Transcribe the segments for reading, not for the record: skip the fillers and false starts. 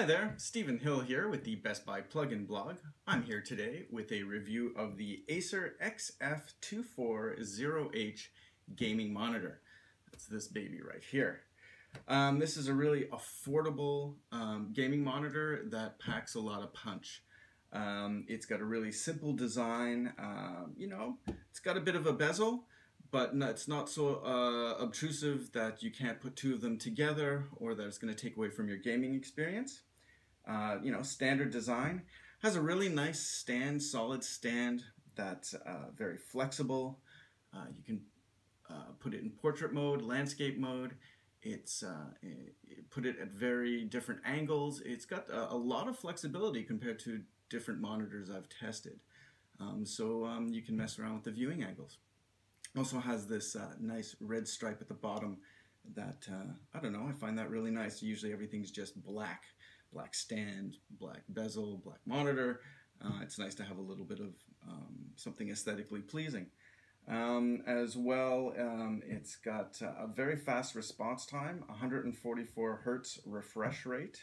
Hi there, Stephen Hill here with the Best Buy Plug-in Blog. I'm here today with a review of the Acer XF240H gaming monitor. That's this baby right here. This is a really affordable gaming monitor that packs a lot of punch. It's got a really simple design. You know, it's got a bit of a bezel, but no, it's not so obtrusive that you can't put two of them together or that it's going to take away from your gaming experience. You know, standard design. Has a really nice stand, solid stand that's very flexible. You can put it in portrait mode, landscape mode. It's put it at very different angles. It's got a lot of flexibility compared to different monitors I've tested. So you can mess around with the viewing angles. Also has this nice red stripe at the bottom that, I don't know, I find that really nice. Usually everything's just black. Black stand, black bezel, black monitor. It's nice to have a little bit of something aesthetically pleasing. As well, it's got a very fast response time, 144 hertz refresh rate,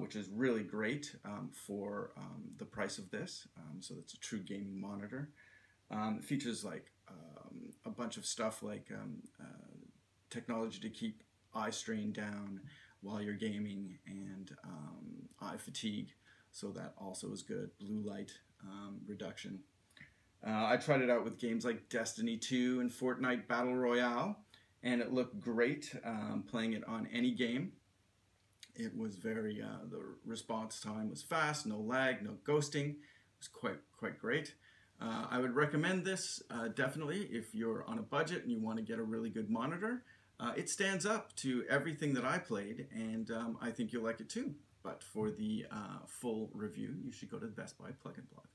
which is really great for the price of this. So that's a true gaming monitor. It features like a bunch of stuff like technology to keep eye strain down while you're gaming and eye fatigue. So that also is good. Blue light reduction. I tried it out with games like Destiny 2 and Fortnite Battle Royale, and it looked great playing it on any game. It was very, the response time was fast, no lag, no ghosting. It was quite great. I would recommend this definitely if you're on a budget and you want to get a really good monitor. It stands up to everything that I played, and I think you'll like it too. But for the full review, you should go to the Best Buy Plug-in Blog.